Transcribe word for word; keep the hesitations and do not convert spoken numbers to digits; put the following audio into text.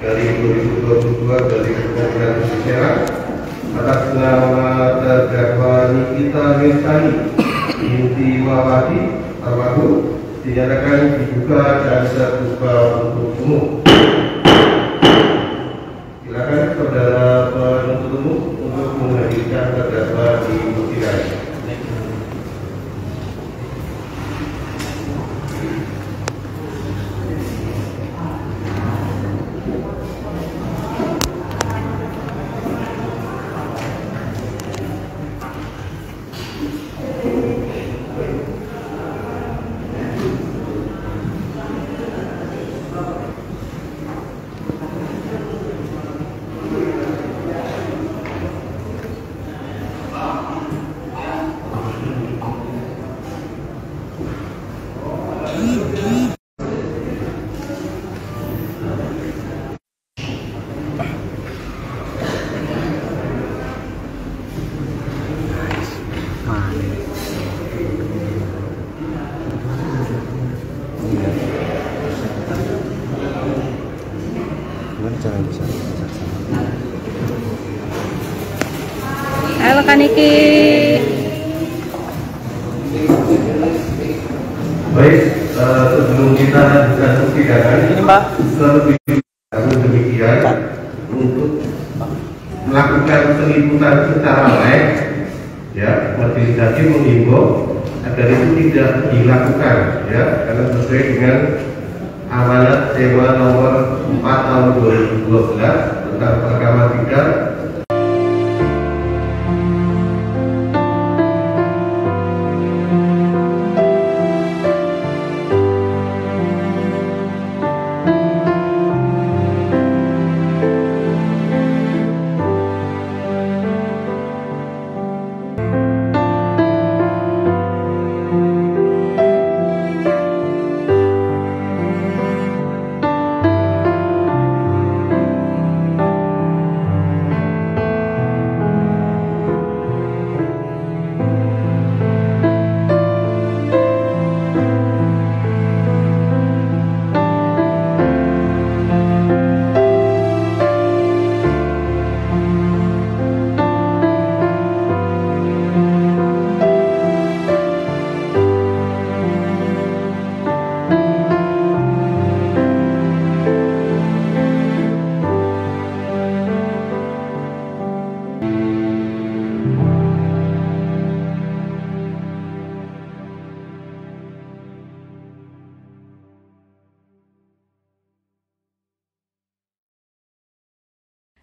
dari dua ribu dua puluh dua dari Pengadilan Negeri atas nama Darwani Ithnafani, Inti Mawati, Armadu dinyatakan dibuka dan terbuka untuk umum. Silakan saudara penuntut umum untuk menghadirkan terdakwa di sidang. Ayo kan iki. Baik, uh, sebelum kita jatuh sidangan ini Pak, selebihnya demikian Pak. Untuk melakukan peliputan secara live, ya, majelis hakim menghimbau agar itu tidak dilakukan, ya, karena sesuai dengan amanat Dewan nomor empat tahun dua ribu dua belas tentang perekaman sidang.